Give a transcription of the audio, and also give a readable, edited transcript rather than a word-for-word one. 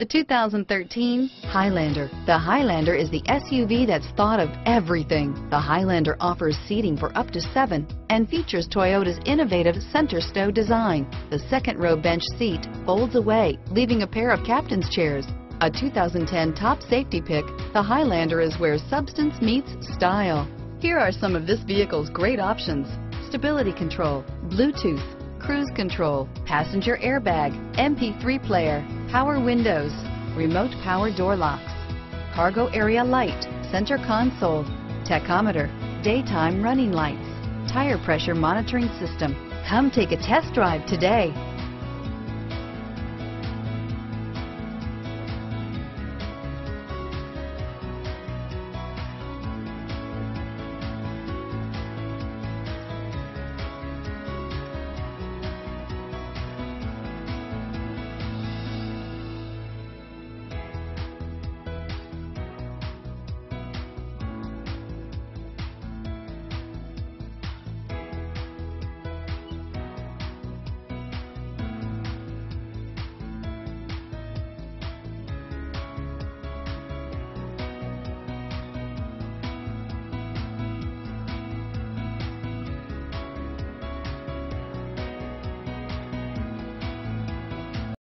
The 2013 Highlander. The Highlander is the SUV that's thought of everything. The Highlander offers seating for up to 7 and features Toyota's innovative center stow design. The second row bench seat folds away, leaving a pair of captain's chairs. A 2010 top safety pick, the Highlander is where substance meets style. Here are some of this vehicle's great options: stability control, Bluetooth, cruise control, passenger airbag, MP3 player, power windows, remote power door locks, cargo area light, center console, tachometer, daytime running lights, tire pressure monitoring system. Come take a test drive today.